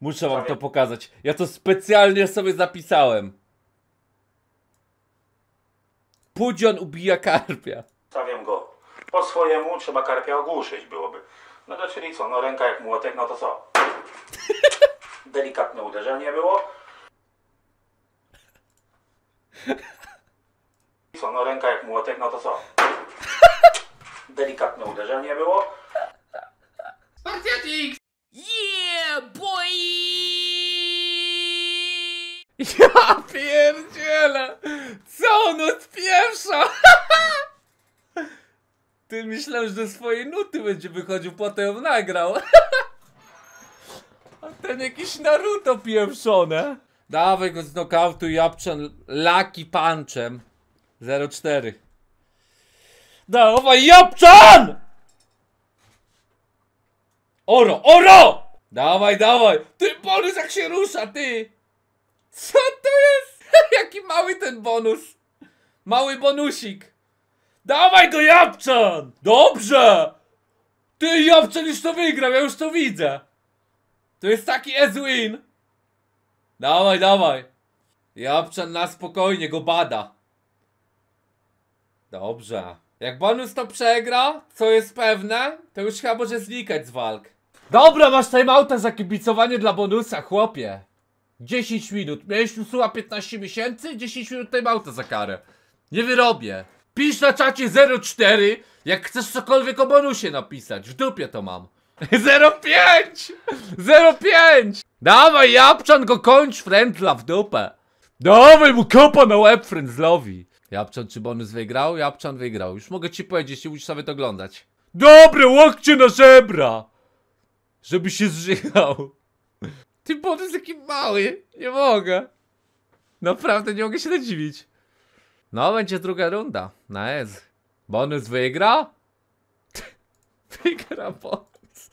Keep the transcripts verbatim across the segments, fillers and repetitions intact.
Muszę wam to pokazać. Ja to specjalnie sobie zapisałem. Pudzion ubija karpia. Stawiam go. Po swojemu trzeba karpia ogłuszyć byłoby. No to czyli co? No ręka jak młotek, no to co? Delikatne uderzenie było. Co? No ręka jak młotek, no to co? Delikatne uderzenie było. Spartiatix! Yeah, boy! Ja pierdzielę! Co on odpieprza? Ty myślałem, że do swojej nuty będzie wychodził, potem ją nagrał. A ten jakiś Naruto pieprzone. Dawaj go z nokautu, JAPCZAN Lucky Punchem zero cztery. Dawaj JAPCZAN! Oro, oro! Dawaj, dawaj! Ty, BONUS jak się rusza, ty! Co to jest? Jaki mały ten BONUS! Mały BONUSik! Dawaj go JAPCZAN! Dobrze! Ty, JAPCZAN już to wygrał, ja już to widzę! To jest taki Ezwin! Dawaj, dawaj! JAPCZAN na spokojnie go bada. Dobrze. Jak BONUS to przegra, co jest pewne, to już chyba może znikać z walk. Dobra, masz timeouta za kibicowanie dla BONUSa, chłopie. dziesięć minut. Miałeś usuła piętnaście miesięcy? dziesięć minut timeouta za karę. Nie wyrobię. Pisz na czacie zero cztery, jak chcesz cokolwiek o BONUSie napisać. W dupie to mam. zero pięć! zero pięć! Dawaj, JAPCZAN go kończ, frędla w dupę. Dawaj mu kopa na łeb, frędzlowi. JAPCZAN czy BONUS wygrał? JAPCZAN wygrał. Już mogę ci powiedzieć, nie musisz nawet oglądać. Dobre łokcie na żebra! Żeby się zżygał. Ty, BONUS taki mały. Nie mogę. Naprawdę nie mogę się nadziwić. No, będzie druga runda. Na ez. BONUS wygra? Wygra BONUS.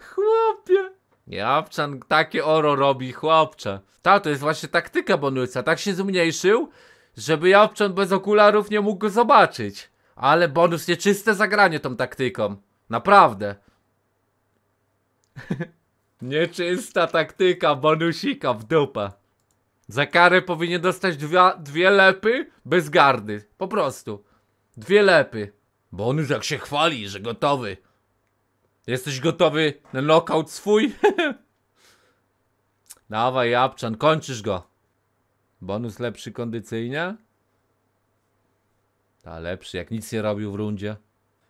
Chłopie. JAPCZAN takie oro robi, chłopcze. Ta, to jest właśnie taktyka BONUSa. Tak się zmniejszył, żeby JAPCZAN bez okularów nie mógł go zobaczyć. Ale BONUS nieczyste zagranie tą taktyką. Naprawdę. Nieczysta taktyka BONUSika w dupę. Za karę powinien dostać dwie, dwie lepy bez gardy. Po prostu. Dwie lepy. BONUS jak się chwali, że gotowy. Jesteś gotowy na knockout swój? Dawaj JAPCZAN, kończysz go. BONUS lepszy kondycyjnie? Ta lepszy, jak nic nie robił w rundzie.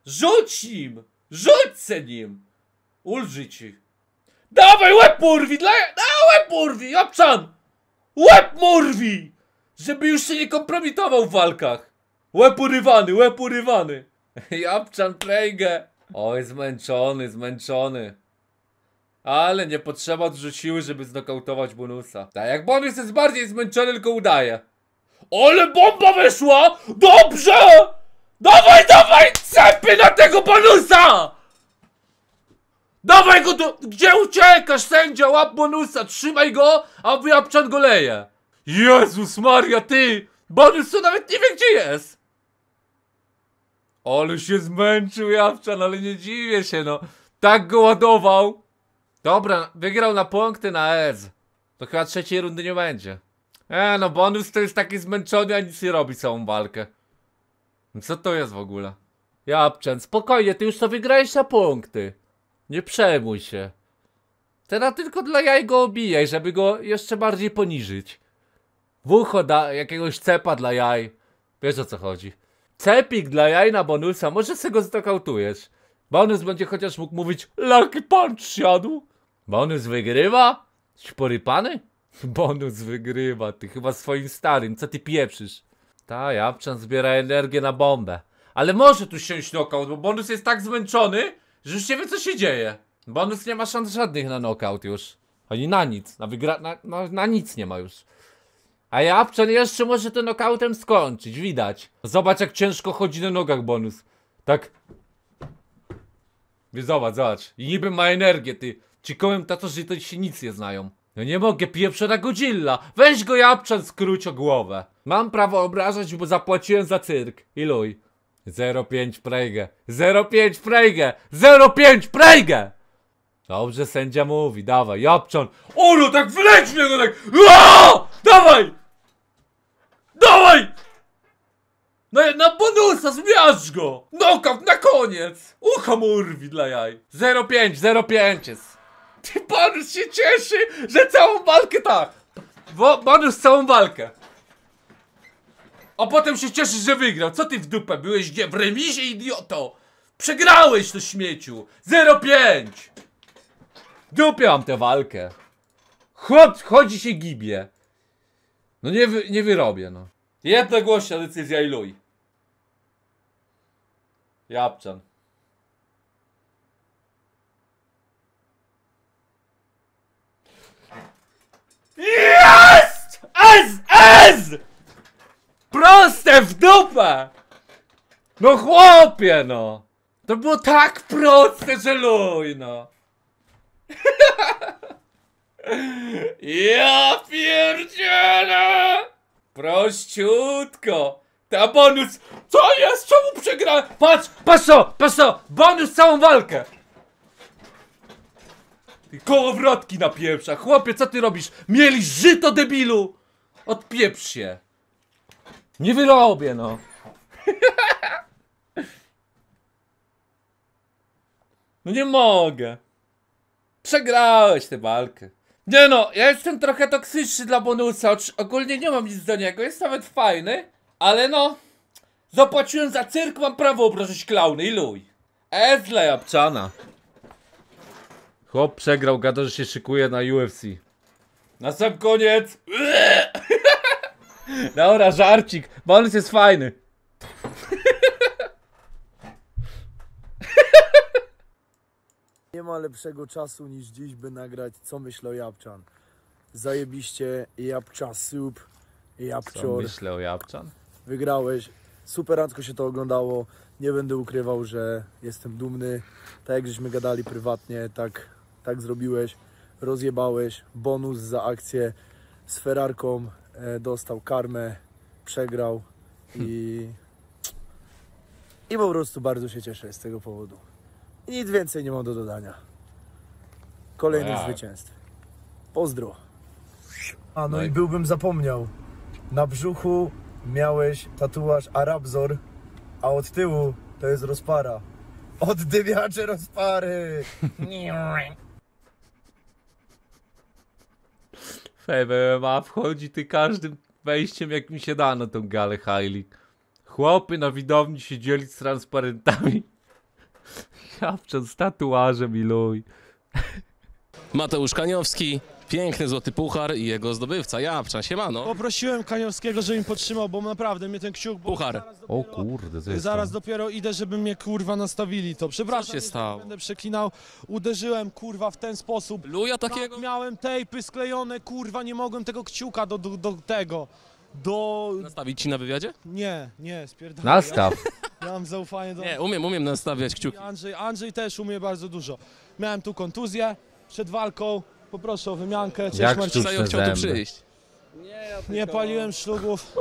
Rzuć nim! Rzuć se nim! Ulży ci. Dawaj łeb murwi! Dla... A, łeb murwi! JAPCZAN! Łeb murwi! Żeby już się nie kompromitował w walkach. Łeb urywany, łeb urywany. JAPCZAN prejgę. Oj, zmęczony, zmęczony. Ale nie potrzeba dużo siły, żeby znokautować BONUSa. Tak, jak BONUS jest bardziej zmęczony, tylko udaje. Ale bomba wyszła! Dobrze! Dawaj, dawaj! Cepy na tego BONUSa! Dawaj go do... Gdzie uciekasz, sędzia? Łap BONUSa, trzymaj go, a JAPCZAN go leje. Jezus Maria, ty! BONUS to nawet nie wie, gdzie jest. Ale się zmęczył JAPCZAN, ale nie dziwię się, no. Tak go ładował. Dobra, wygrał na punkty na ez. To chyba trzeciej rundy nie będzie. E, no BONUS to jest taki zmęczony, a nic nie robi całą walkę. Co to jest w ogóle? JAPCZAN, spokojnie, ty już to wygrałeś na punkty. Nie przejmuj się. Teraz tylko dla jaj go obijaj, żeby go jeszcze bardziej poniżyć. W ucho da jakiegoś cepa dla jaj. Wiesz, o co chodzi. Cepik dla jaj na BONUSa, może se go zdokautujesz. BONUS będzie chociaż mógł mówić Lucky Punch siadł. BONUS wygrywa? Szporypany? BONUS wygrywa, ty chyba swoim starym, co ty pieprzysz? Ta, JAPCZAN zbiera energię na bombę. Ale może tu siąść nokaut, bo BONUS jest tak zmęczony, że już nie wie, co się dzieje. BONUS nie ma szans żadnych na nokaut już. Ani na nic, na wygra... Na, na, na nic nie ma już. A JAPCZAN jeszcze może to nokautem skończyć, widać. Zobacz, jak ciężko chodzi na nogach BONUS. Tak. Zobacz, zobacz. I niby ma energię, ty. Ci komentatorzy to się nic nie znają. No nie mogę, pieprzona Godzilla. Weź go JAPCZAN, skróć o głowę. Mam prawo obrażać, bo zapłaciłem za cyrk. Iluj. zero pięć prejgę. zero pięć prejgę. zero pięć prejgę! Dobrze, sędzia mówi, dawaj, Japczan. O, no tak wleć w niego, tak. Aaaa! Dawaj! Dawaj! Na, na bonusa, zmiażdż go! Knockout na koniec! Ucho mu urwi dla jaj. zero pięć, zero pięć jest. Ty, bonus się cieszy, że całą walkę tak. Bo, bonus całą walkę. A potem się cieszysz, że wygrał. Co ty w dupę? Byłeś gdzie? W remizie, idioto! Przegrałeś to śmieciu! zero pięć! Dupiam tę walkę. Chłop chodzi się gibie. No nie, wy, nie wyrobię, no. Jednogłośna decyzja i luj. Japczan. Jest! Ez! Ez! Proste w dupę! No chłopie, no! To było tak proste, że luj, no. Ja pierdzielę! Prościutko! Ta bonus! Co jest? Czemu przegrałem? Patrz! Patrz to! Patrz to! Bonus całą walkę! Kołowrotki na pieprza! Chłopie, co ty robisz? Mieli żyto, debilu! Odpieprz się! Nie wyrobię, no! No nie mogę! Przegrałeś tę walkę. Nie no, ja jestem trochę toksyczny dla bonusa. Ogólnie nie mam nic do niego, jest nawet fajny. Ale no, zapłaciłem za cyrk, mam prawo obrażać klauny i luj. Ez dla Japczana. Chłop przegrał, gada, że się szykuje na U F C. Na sam koniec. Dobra, żarcik, bonus jest fajny. Nie ma lepszego czasu niż dziś, by nagrać co myślę o Japczan. Zajebiście, Japcza sup, Japczor. Co myślę o Japczan? Wygrałeś, superacko się to oglądało. Nie będę ukrywał, że jestem dumny. Tak jak żeśmy gadali prywatnie, tak, tak zrobiłeś. Rozjebałeś, bonus za akcję z Ferrarką, e, dostał karmę, przegrał i... Hmm. I po prostu bardzo się cieszę z tego powodu. Nic więcej nie mam do dodania. Kolejne ja. zwycięstwo. Pozdro. A no, no i byłbym zapomniał. Na brzuchu miałeś tatuaż Arabzor, a od tyłu to jest rozpara. Oddymiacze rozpary. F M M A wchodzi ty każdym wejściem jak mi się da na tą galę High League. Chłopy na widowni się dzieli z transparentami. Japczan z tatuażem i luj. Mateusz Kaniowski, piękny złoty puchar i jego zdobywca Japczan, siemano. Poprosiłem Kaniowskiego, żeby mi podtrzymał, bo naprawdę mnie ten kciuk... Puchar. O kurde, to jest Zaraz tam. dopiero idę, żeby mnie kurwa nastawili to. Przepraszam, Co się stało? Będę przeklinał. Uderzyłem kurwa w ten sposób. Luja takiego? Miałem tejpy sklejone, kurwa, nie mogłem tego kciuka do, do, do tego. Do... Nastawić ci na wywiadzie? Nie, nie, spierdolę. Nastaw. Ja mam zaufanie do... Nie, umiem, umiem nastawiać kciuki. Andrzej, Andrzej też umie bardzo dużo. Miałem tu kontuzję, przed walką, poproszę o wymiankę. Cześć, jak Marcin. Xayo chciał tu przyjść. Nie, ja tylko... nie paliłem szlugów.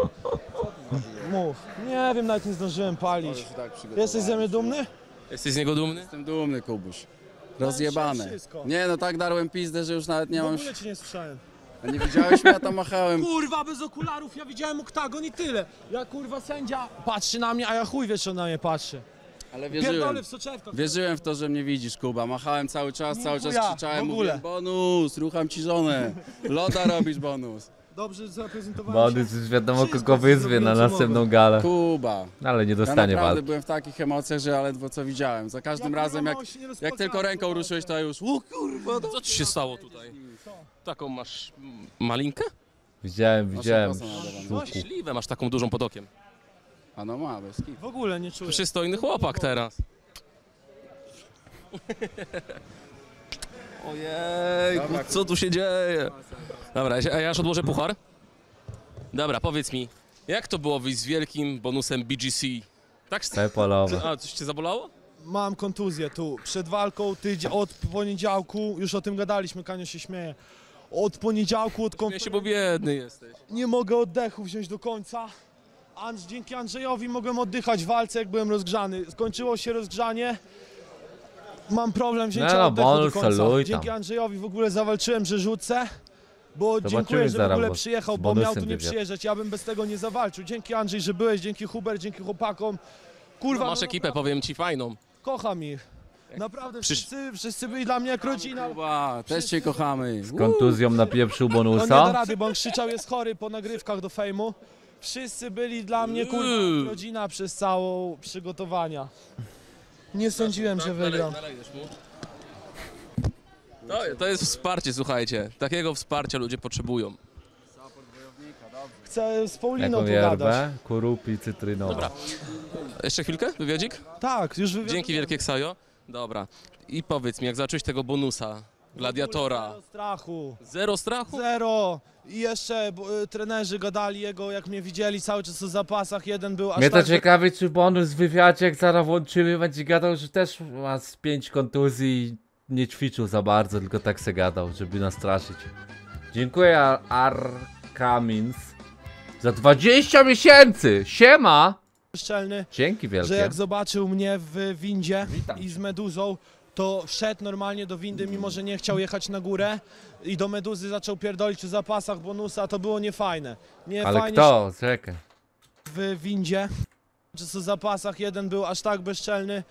Mów. Nie wiem, nawet nie zdążyłem palić. Tak, jesteś ze mnie dumny? Jesteś z niego dumny? Jestem dumny, Kubuś. Rozjebane. Nie, no tak darłem pizdę, że już nawet nie mam... W ogóle cię nie słyszałem. A nie widziałeś mnie, ja tam machałem. Kurwa, bez okularów, ja widziałem oktagon i tyle. Ja kurwa, sędzia patrzy na mnie, a ja chuj wie, czy on na mnie patrzy. Ale wierzyłem, w soczewkach, wierzyłem w to, że mnie widzisz, Kuba. Machałem cały czas, nie, cały czas ja, krzyczałem, mówiłem bonus, rucham ci żonę. Loda robisz, bonus. Dobrze zaprezentowałem się. Bonus już wiadomo, kogo wyzwie na następną galę. Kuba. Ale nie dostanie walki. Ja naprawdę byłem w takich emocjach, że ledwo co widziałem. Za każdym ja razem, jak, jak tylko ręką ruszyłeś, to już... O kurwa, to co ci się stało tutaj? Co? Taką masz malinkę? Widziałem, widziałem. Szczęśliwe, masz taką dużą pod okiem. A no ma, bez kip. W ogóle nie czuję. Przystojny chłopak teraz. Ojej, co tu się dzieje? Dobra, a ja już odłożę puchar. Dobra, powiedz mi, jak to było wyjść z wielkim bonusem B G C? Tak? A coś cię zabolało? Mam kontuzję tu. Przed walką, tydzień, od poniedziałku, już o tym gadaliśmy, Kanio się śmieje. Od poniedziałku, od konferencji. Ja się, bo biedny jesteś. Nie mogę oddechu wziąć do końca. Andrzej, dzięki Andrzejowi mogłem oddychać w walce, jak byłem rozgrzany. Skończyło się rozgrzanie. mam problem wzięcia no, no, oddechu do końca. Dzięki Andrzejowi w ogóle zawalczyłem, że rzucę. Bo zobaczymy, dziękuję, że w ogóle przyjechał, bo miał tu nie przyjeżdżać. Ja bym bez tego nie zawalczył. Dzięki Andrzej, że byłeś, dzięki Hubert, dzięki chłopakom. Kurwa, no masz no, ekipę, naprawdę, powiem ci, fajną. Kocham ich. Naprawdę, Przysz... wszyscy, wszyscy byli dla mnie jak rodzina. Kuba, wszyscy... też cię kochamy. Z kontuzją napieprzył Bonusa. No nie da rady, bo on krzyczał, jest chory po nagrywkach do fejmu. Wszyscy byli dla mnie, kurwa, rodzina przez całą przygotowania. Nie sądziłem, że wygram. No, to jest wsparcie, słuchajcie. Takiego wsparcia ludzie potrzebują. Chcę z Pauliną tu gadać. Korupi cytrynowe. Dobra. Jeszcze chwilkę? Wywiadzik? Tak, już wywiadzik. Dzięki wielkie, Xayo. Dobra. I powiedz mi, jak zacząłeś tego Bonusa, gladiatora? Zero strachu. Zero strachu? Zero. I jeszcze y, trenerzy gadali jego, jak mnie widzieli cały czas o zapasach, jeden był aż mnie tak... to ciekawi, czy Bonus w wywiadzie, jak zaraz włączymy, będzie gadał, że też ma z pięć kontuzji. Nie ćwiczył za bardzo, tylko tak se gadał, żeby nas straszyć. Dziękuję Arkamins za dwadzieścia miesięcy! Siema! Szczelny, dzięki wielkie. Że jak zobaczył mnie w windzie Witam. I z Meduzą, to wszedł normalnie do windy, mimo że nie chciał jechać na górę. I do Meduzy zaczął pierdolić o zapasach Bonusa, to było niefajne. Nie Ale fajnie, kto? Czekaj. W windzie, czy co zapasach, jeden był aż tak bezczelny,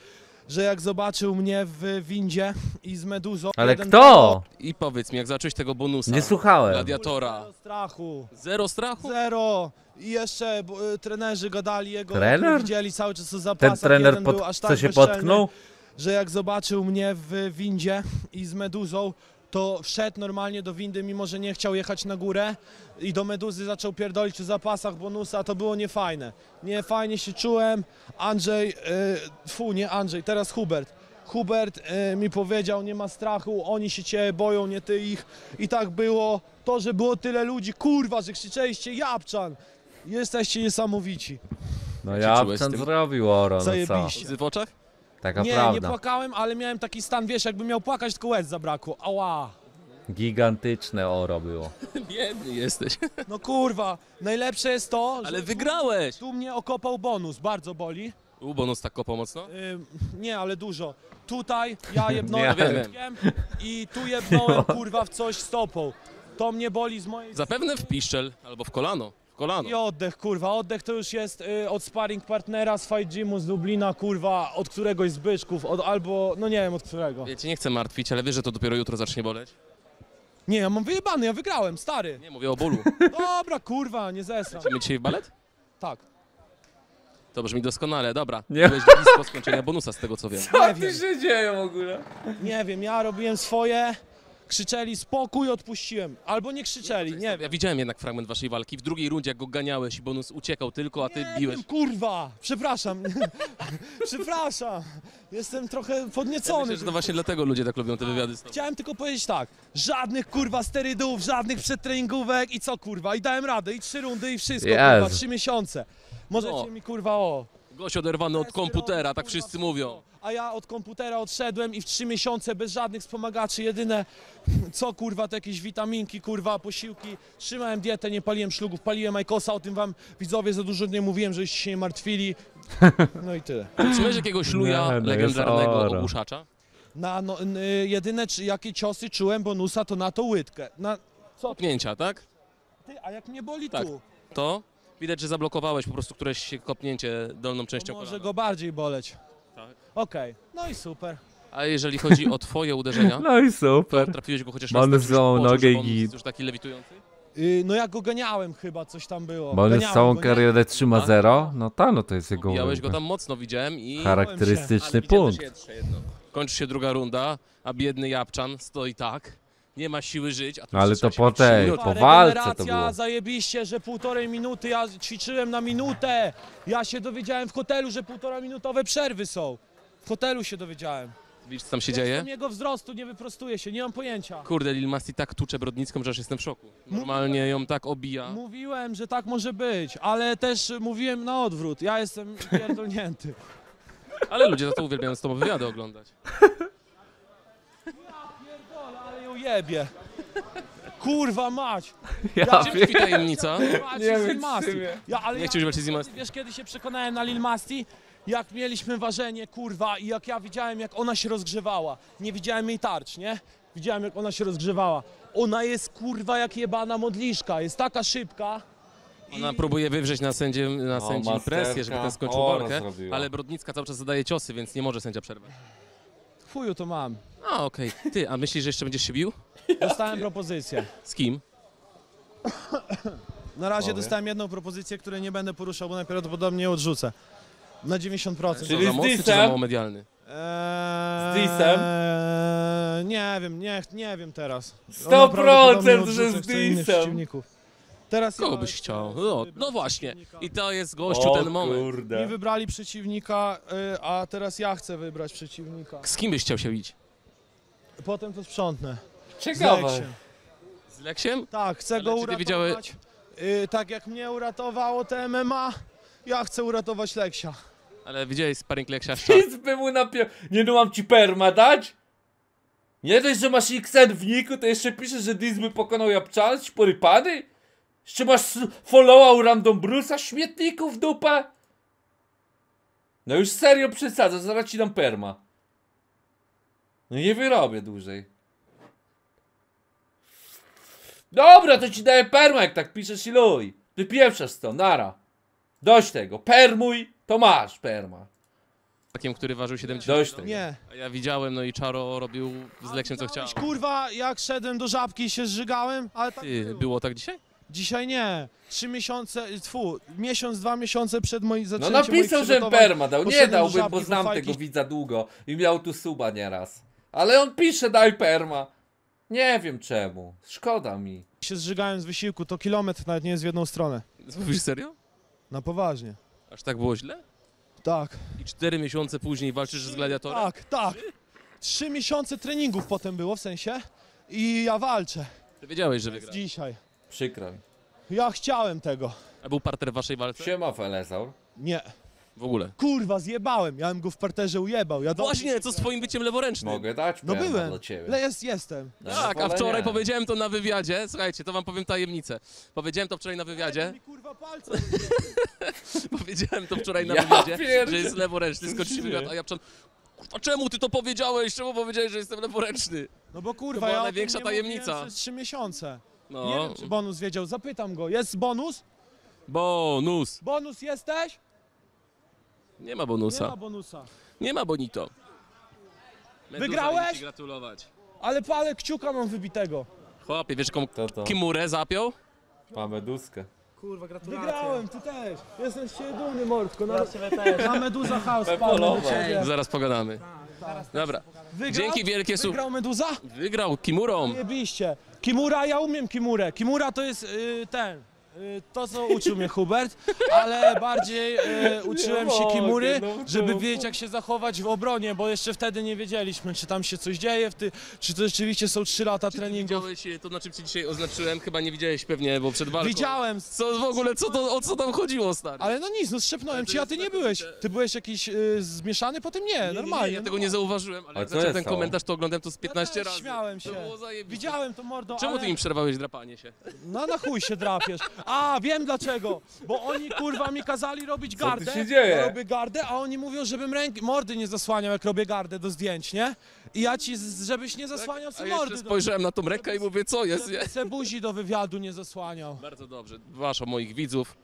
że jak zobaczył mnie w windzie i z Meduzą... Ale kto? I powiedz mi, jak zacząłeś tego Bonusa. Nie słuchałem. Gladiatora. Zero strachu. Zero strachu? Zero. I jeszcze y, trenerzy gadali jego... Trener? Widzieli cały czas o zapasach. Ten trener, jeden pod... był aż tak co się potknął? Że jak zobaczył mnie w windzie i z Meduzą, to wszedł normalnie do windy, mimo że nie chciał jechać na górę. I do Meduzy zaczął pierdolić o zapasach Bonusa, to było niefajne. Nie fajnie się czułem. Andrzej, yy, fu, nie Andrzej, teraz Hubert. Hubert yy, mi powiedział, nie ma strachu, oni się cię boją, nie ty ich. I tak było, to, że było tyle ludzi, kurwa, że krzyczeliście JAPCZAN. Jesteście niesamowici. No JAPCZAN zrobił oro, zajebiście. W oczach? Taka nie, prawda. Nie płakałem, ale miałem taki stan, wiesz, jakbym miał płakać, tylko łez zabrakło. Ała. Gigantyczne oro było. Biedny jesteś. No kurwa, najlepsze jest to, że ale wygrałeś. Tu, tu mnie okopał Bonus, bardzo boli. U, Bonus tak kopał mocno? Ym, nie, ale dużo. Tutaj ja jebnąłem wiem. I tu jebnąłem kurwa w coś stopą. To mnie boli z mojej... Zapewne w piszczel albo w kolano. Kolano. I oddech, kurwa, oddech to już jest y, od sparring partnera z Fight Gymu z Dublina, kurwa, od któregoś z byczków, od, albo, no nie wiem od którego. Ja cię nie chcę martwić, ale wiesz, że to dopiero jutro zacznie boleć? Nie, ja mam wyjebany, ja wygrałem, stary. Nie, mówię o bólu. Dobra, kurwa, nie zesram. Chcemy dzisiaj w balet? Tak. To brzmi doskonale, dobra. Nie. Byłeś blisko skończenia Bonusa, z tego co wiem. Co ty się dzieje w ogóle? Nie wiem, ja robiłem swoje... Krzyczeli spokój, odpuściłem. Albo nie krzyczeli, nie, nie wiem. Ja widziałem jednak fragment waszej walki. W drugiej rundzie, jak go ganiałeś i Bonus uciekał tylko, a ty nie, biłeś. Kurwa, przepraszam. Przepraszam. Jestem trochę podniecony. Ja myślę, że to właśnie dlatego ludzie tak lubią te wywiady. Chciałem tylko powiedzieć tak. Żadnych kurwa sterydów, żadnych przedtreningówek i co kurwa. I dałem radę, i trzy rundy, i wszystko, yes. Kurwa, trzy miesiące. Możecie no. Mi kurwa o. Gość oderwany od komputera, tak wszyscy mówią. A ja od komputera odszedłem i w trzy miesiące bez żadnych wspomagaczy, jedyne co kurwa to jakieś witaminki, kurwa, posiłki. Trzymałem dietę, nie paliłem szlugów, paliłem ajkosa, o tym wam widzowie za dużo nie mówiłem, żeście się nie martwili. No i tyle. Trzymałeś jakiegoś luja nie, legendarnego ogłuszacza? Na, no, jedyne jakie ciosy czułem Bonusa to na tą łydkę. Na co? Kopnięcia, tak? Ty, a jak mnie boli tak. Tu? To? Widać, że zablokowałeś po prostu któreś kopnięcie dolną częścią kolana. Może go bardziej boleć. Tak. Okej, okay. No i super. A jeżeli chodzi o twoje uderzenia? No i super. Trafiłeś go chociaż na nogę i już taki lewitujący? Yy, no ja go ganiałem chyba, coś tam było. Bo on całą karierę trzyma zero? No ta, no to jest jego... Obijałeś go tam mocno, widziałem i... Charakterystyczny punkt. Się jedno. Kończy się druga runda, a biedny Japczan stoi tak. Nie ma siły żyć, a tu ale to po tej, po walce to było. Zajebiście, że półtorej minuty, ja ćwiczyłem na minutę. Ja się dowiedziałem w hotelu, że półtora minutowe przerwy są. W hotelu się dowiedziałem. Widzisz, co tam się ja dzieje? Jego wzrostu nie wyprostuje się, nie mam pojęcia. Kurde, Lil Masti tak tucze Brodnicką, że aż jestem w szoku. Normalnie mówiłem, ją tak obija. Mówiłem, że tak może być, ale też mówiłem na odwrót. Ja jestem pierdolnięty. Ale ludzie za to uwielbiają z tobą wywiady oglądać. Jebie. Kurwa mać! Ja wiem. Czymś tajemnica? Nie wiem, ja, ale nie ja, chciałbyś walczyć z Lil Masti. Wiesz, kiedy się przekonałem na Lil Masti? jak mieliśmy ważenie, kurwa, i jak ja widziałem, jak ona się rozgrzewała. Nie widziałem jej tarcz, nie? Widziałem, jak ona się rozgrzewała. Ona jest, kurwa, jak jebana modliszka. Jest taka szybka. Ona I... próbuje wywrzeć na sędzie, na sędzi presję, żeby ten skończył walkę, ale Brodnicka cały czas zadaje ciosy, więc nie może sędzia przerwać. Chuju to mam. A, okej. Okay. Ty, a myślisz, że jeszcze będziesz się bił? Dostałem propozycję. Z kim? Na razie Powiem. dostałem jedną propozycję, której nie będę poruszał, bo najprawdopodobniej odrzucę. Na dziewięćdziesiąt procent. Czyli za mocny, czy za mało medialny? Eee, z Disem? Eee, nie wiem, nie, nie wiem teraz. sto procent, że z Disem. Teraz Kogo ja byś chciał? No, no właśnie. I to jest, gościu, o, ten moment. Kurde. Nie wybrali przeciwnika, y, a teraz ja chcę wybrać przeciwnika. Z kim byś chciał się bić? Potem to sprzątnę. Ciekawe. Z Leksiem. Z Leksiem? Tak, chcę Ale go uratować. Widziały... Y, tak jak mnie uratowało T M M A, ja chcę uratować Leksia. Ale widziałeś sparring Leksia? Nic by mu napił. Nie no, mam ci perma dać? Nie dość, że masz Xen w niku, to jeszcze piszesz, że Diz by pokonał Japczanc, porypany? Jeszcze masz followa u Random Bruce'a, śmietników dupę? No już serio przesadza, zaraz ci dam perma. No nie wyrobię dłużej. Dobra, to ci daję perma, jak tak piszesz i luj. Wypieprzasz to, nara. Dość tego, permuj, to masz perma. Takim, który ważył siedemdziesiąt. Nie. A ja widziałem, no i Czaro robił z Leksiem co chciał. Kurwa, jak szedłem do żabki i się zżygałem, ale tak Ty, było. było tak dzisiaj? Dzisiaj nie. Trzy miesiące, tfu, miesiąc, dwa miesiące przed moim zaczęciem. No napisał, że perma dał. Nie dałbym, bo znam tego widza długo i miał tu suba nieraz. Ale on pisze, daj perma. Nie wiem czemu. Szkoda mi. Się zżygałem z wysiłku, to kilometr nawet nie jest w jedną stronę. Mówisz serio? Na poważnie. Aż tak było źle? Tak. I cztery miesiące później walczysz z gladiatorem? Tak, tak. Trzy miesiące treningów potem było, w sensie. I ja walczę. Ty wiedziałeś, że wygrasz. Dzisiaj. Przykro mi. Ja chciałem tego. A był parter w waszej walce? Siema, Felezaur. Nie. W ogóle? Kurwa, zjebałem. Ja bym go w parterze ujebał. Ja Właśnie, do... co z twoim byciem leworęcznym? Mogę dać? No byłem. Dla ciebie. Le jest, jestem. No tak, a wczoraj nie. powiedziałem to na wywiadzie. Słuchajcie, to wam powiem tajemnicę. Powiedziałem to wczoraj na wywiadzie. Ale mi, kurwa, palce. powiedziałem to wczoraj na ja wywiadzie, pierdzie. że jest leworęczny. Skończył wywiad, a ja przed... Kurwa, czemu ty to powiedziałeś? Czemu powiedziałeś, że jestem leworęczny? No bo kurwa, to była ja największa nie tajemnica. Przez trzy miesiące. No. Nie wiem, czy Bonus wiedział, zapytam go. Jest Bonus? Bonus. Bonus jesteś? Nie ma Bonusa. Nie ma Bonusa. Nie ma Bonito. Meduza, wygrałeś? Ci gratulować. Ale palę kciuka mam wybitego. Chłopie, wiesz, jaką Kimurę zapiął? Ma Meduzkę. Kurwa, gratulacje. Wygrałem, ty też. Jestem z ciebie dumny, mordko. Na, ja na Meduza House. Zaraz pogadamy. Zaraz Dobra. Wygrał? Dzięki wielkie su... Wygrał Meduza? Wygrał Kimurą. Jebiście. Kimura, ja umiem Kimurę. Kimura to jest yy, ten. To, co uczył mnie Hubert, ale bardziej e, uczyłem się Kimury, żeby wiedzieć, jak się zachować w obronie, bo jeszcze wtedy nie wiedzieliśmy, czy tam się coś dzieje, w ty, czy to rzeczywiście są trzy lata treningu. Widziałeś to, na czym cię dzisiaj oznaczyłem? Chyba nie widziałeś pewnie, bo przed walką. Widziałem! Co w ogóle, co to, o co tam chodziło, stary? Ale no nic, no strzepnąłem ci, a ty nie byłeś. Ty byłeś jakiś y, zmieszany, potem nie, nie normalnie. Nie, nie, ja tego nie zauważyłem, ale jak ten stało? komentarz, to oglądałem to z piętnaście ja razy. Śmiałem się. To było zajebiste. Widziałem to, mordo. Czemu ale... ty im przerwałeś drapanie się? No na chuj się drapiesz. A, wiem dlaczego, bo oni kurwa mi kazali robić gardę, Co tu się dzieje? Ja robię gardę, a oni mówią, żebym ręki, mordy nie zasłaniał, jak robię gardę do zdjęć, nie? I ja ci, żebyś nie zasłaniał tak, sobie mordy. Spojrzałem do... na tą rękę i mówię, co jest, nie? Se buzi do wywiadu nie zasłaniał. Bardzo dobrze, dbasz o moich widzów,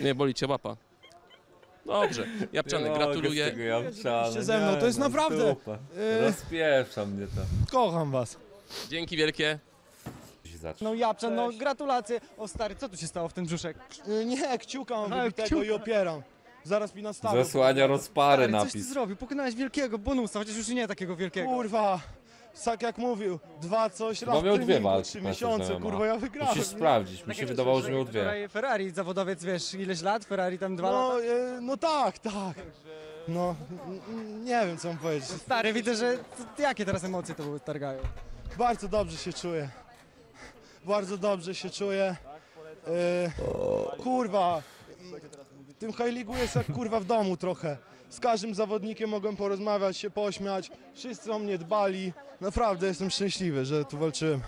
nie boli cię łapa. Dobrze, Japczany, gratuluję. Jesteście ze mną, to jest naprawdę... Rozpieszam mnie to. Kocham was. Dzięki wielkie. No Japczan, no gratulacje. O stary, co tu się stało w ten brzuszek? Nie, kciuka mam A, wybitego kciuka. i opieram. Zaraz mi nastawię. Zasłania rozparę stary, napis. Coś ty zrobił, pokonałeś wielkiego Bonusa, chociaż już nie takiego wielkiego. Kurwa, tak jak mówił, dwa coś raz miał dwie walki, trzy miesiące, ma. kurwa, ja wygrałem. Musisz sprawdzić, tak mi się wydawało, że miał dwie. Ferrari, zawodowiec, wiesz, ileś lat? Ferrari tam dwa no, lata? E, no tak, tak. No, nie wiem, co mam powiedzieć. No, stary, widzę, że jakie teraz emocje to targają. Bardzo dobrze się czuję. Bardzo dobrze się czuję. Yy, kurwa, tym High League jest jak kurwa w domu trochę. Z każdym zawodnikiem mogłem porozmawiać, się pośmiać. Wszyscy o mnie dbali. Naprawdę jestem szczęśliwy, że tu walczyłem.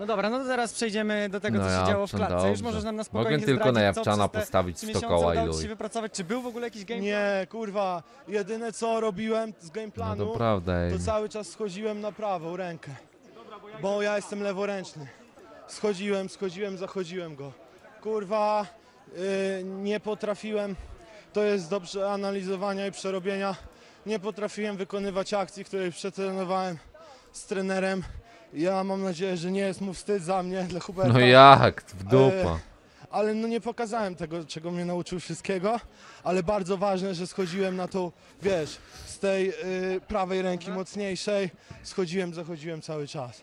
No dobra, no to zaraz przejdziemy do tego, no co się działo w klatce. Dobrze. Już możesz nam na spokojnie zdradzić, tylko na Japczana postawić sto koła i luj. Wypracować. Czy był w ogóle jakiś gameplay? Nie, kurwa. Jedyne co robiłem z gameplanu, no to, prawda, to cały czas schodziłem na prawą rękę. Bo ja jestem leworęczny. Schodziłem, schodziłem, zachodziłem go. Kurwa, yy, nie potrafiłem, to jest do przeanalizowania i przerobienia, nie potrafiłem wykonywać akcji, której przetrenowałem z trenerem. Ja mam nadzieję, że nie jest mu wstyd za mnie, dla Huberta. No jak, w dupa. Yy, ale no nie pokazałem tego, czego mnie nauczył wszystkiego, ale bardzo ważne, że schodziłem na tą, wiesz, z tej yy, prawej ręki mocniejszej, schodziłem, zachodziłem cały czas.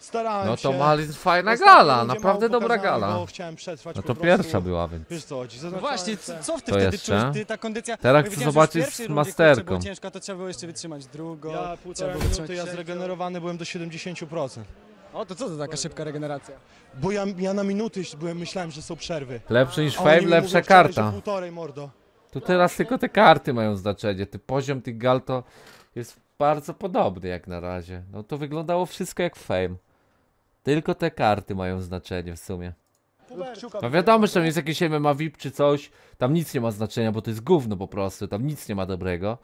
Starałem no to się. Mali, fajna Ostatnio gala, naprawdę dobra gala. Chciałem przetrwać, no to pierwsza była, więc. Wiesz co, no właśnie, co, co w ty to wtedy jeszcze? Czuć, ty, ta kondycja. Teraz ja chcę zobaczyć z masterką. Było ciężko, to trzeba było jeszcze wytrzymać drugą. Ja półtora minuty, ja zregenerowany byłem do siedemdziesięciu procent. O, to co to taka szybka regeneracja? Bo ja, ja na minuty byłem, myślałem, że są przerwy. Lepszy niż fame, lepsza karta. Półtorej, mordo. To teraz tylko te karty mają znaczenie. Ty poziom tych gal to jest bardzo podobny jak na razie. No to wyglądało wszystko jak fame. Tylko te karty mają znaczenie w sumie. No wiadomo, że tam jest jakieś M M A V I P czy coś. Tam nic nie ma znaczenia, bo to jest gówno po prostu. Tam nic nie ma dobrego.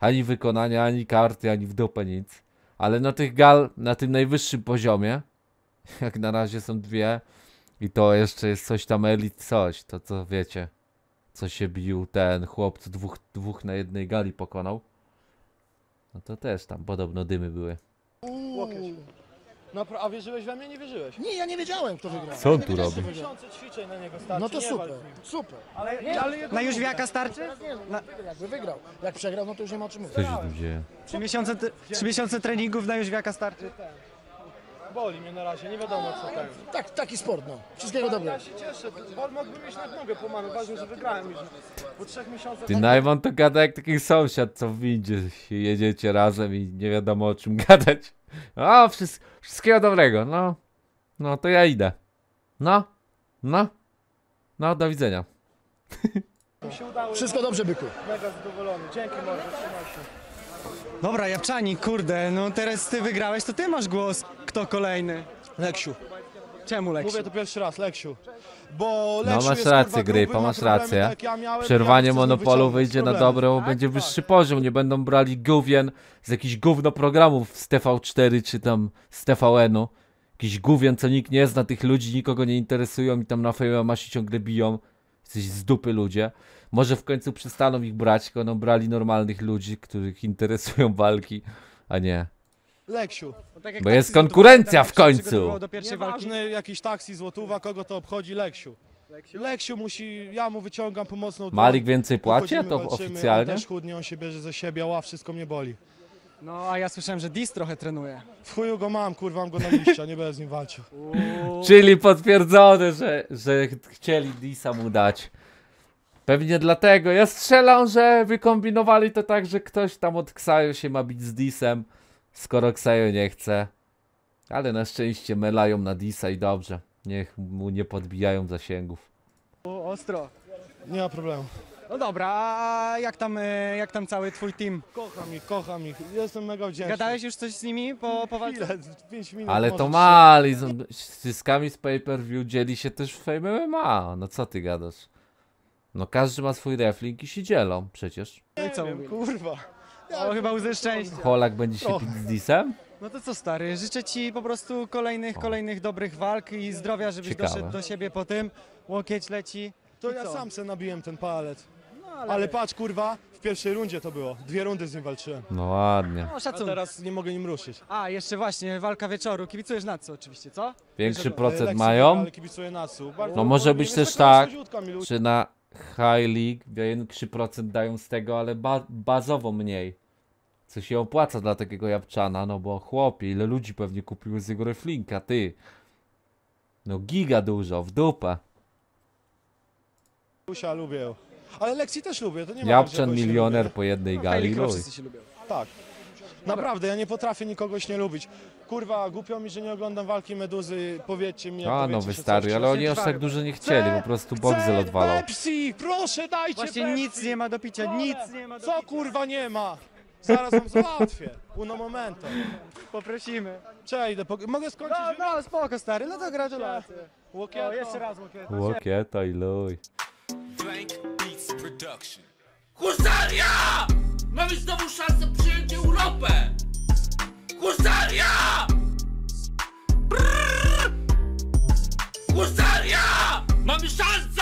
Ani wykonania, ani karty, ani w dupę nic. Ale na tych gal, na tym najwyższym poziomie, jak na razie są dwie. I to jeszcze jest coś tam elit coś. To co wiecie, co się bił ten chłop, co dwóch, dwóch na jednej gali pokonał. No to też tam podobno dymy były. No, a wierzyłeś we mnie? Nie wierzyłeś? Nie, ja nie wiedziałem, kto wygrał. Co on tu robi? Ćwiczeń na niego starczy. No to super, super. Ale, nie, ale na Jóźwiaka starczy? Na... Jakby wygrał. Jak przegrał, no to już nie ma o czym mówić. Co się tu dzieje? Trzy miesiące, trzy miesiące treningów na Jóźwiaka starczy? Boli mnie na razie, nie wiadomo co tam. Tak, taki sport, no. Wszystkiego dobrego. Ja się cieszę, bo mógłbym mieć nad nogę po mamy, ważne, że wygrałem już. Po trzech miesiącach... Ty Najman to gada jak taki sąsiad, co w windzie się jedziecie razem i nie wiadomo o czym gadać. O, wszystko, wszystkiego dobrego, no. No, to ja idę. No, no. No, do widzenia. Wszystko dobrze, byku. Mega zadowolony, dzięki morze, trzymaj się. Dobra, Japczani, kurde, no teraz ty wygrałeś, to ty masz głos. Kto kolejny? Leksiu. Czemu Leksiu? Mówię to pierwszy raz, Leksiu. Bo Leksiu no masz jest, rację, Grypa, masz rację. Tak ja miałem, Przerwanie ja monopolu wyjdzie na dobre, bo tak, będzie tak, wyższy poziom. Nie będą brali gówien z jakichś gówno programów z T V cztery czy tam z T V N-u. Jakiś gówien, co nikt nie zna, tych ludzi nikogo nie interesują i tam na fejma się ciągle biją. Jesteś z dupy ludzie. Może w końcu przestaną ich brać, tylko no brali normalnych ludzi, których interesują walki, a nie. Leksiu. Bo, tak bo jest konkurencja w końcu. Nieważny jakiś taksi, złotówka, kogo to obchodzi, Leksiu. Leksiu. Leksiu musi, ja mu wyciągam pomocną dłoń. Malik więcej płaci, to walczymy, oficjalnie? On też chudnie, on się bierze ze siebie, ła, wszystko mnie boli. No, a ja słyszałem, że Dis trochę trenuje. W chuju go mam, kurwa, mam go na liścia, nie będę z nim walczył. Czyli potwierdzone, że, że chcieli Disa mu dać. Pewnie dlatego. Ja strzelam, że wykombinowali to tak, że ktoś tam od Xayo się ma bić z Disem, skoro Xayo nie chce. Ale na szczęście melają na Disa i dobrze. Niech mu nie podbijają zasięgów. Ostro. Nie ma problemu. No dobra, a jak tam, jak tam cały twój team? Kocham ich, kocham ich. Jestem mega wdzięczny. Gadałeś już coś z nimi po, po walce? pięć minut. Ale to mali. Z zyskami z pay-per-view dzieli się też w Fame M M A. No co ty gadasz? No każdy ma swój refling i się dzielą przecież. No i co wiem, kurwa. Ja o, chyba łzy szczęścia. Holak będzie się pić z Disem? No to co stary, życzę ci po prostu kolejnych, o. kolejnych dobrych walk i zdrowia, żebyś Ciekawe. doszedł do siebie po tym. Łokieć leci. To I ja co? sam se nabiłem ten palet. No, ale... ale patrz kurwa, w pierwszej rundzie to było. Dwie rundy z nim walczyłem. No ładnie. No, szacunek. A teraz nie mogę nim ruszyć. A, jeszcze właśnie, walka wieczoru. Kibicujesz Natsu oczywiście, co? Większy procent mają. Ale kibicuję Natsu. Bardzo no może być też tak, czy na... High League, większy procent dają z tego, ale ba bazowo mniej. Co się opłaca dla takiego Japczana, no bo chłopie, ile ludzi pewnie kupiło z jego reflinka, ty. No giga dużo, w dupę. Usia, lubię ją. Ale lekcji też lubię, to nie ma Japczan milioner lubię. po jednej no, gali. Tak. Naprawdę, ja nie potrafię nikogoś nie lubić. Kurwa, głupio mi, że nie oglądam walki Meduzy, powiedzcie mi jak A, no wystarczy, ale oni aż tak dużo nie chcieli, chcę, po prostu Boxel odwalał. Pepsi, proszę dajcie Właśnie Pepsi. nic nie ma do picia, nic nie ma do picia. Co kurwa nie ma? Zaraz wam załatwię. Uno momento. Poprosimy. Cześć, idę po... mogę skończyć? No, no, spoko stary, no to gratulacje. Łokieto. O, jeszcze raz Łokieto. Łokieto i luj. Blank Beats Production. Husaria! Mamy znowu szansę przyjąć Europę! Husaria! Brrr! Husaria! Mamy szansę!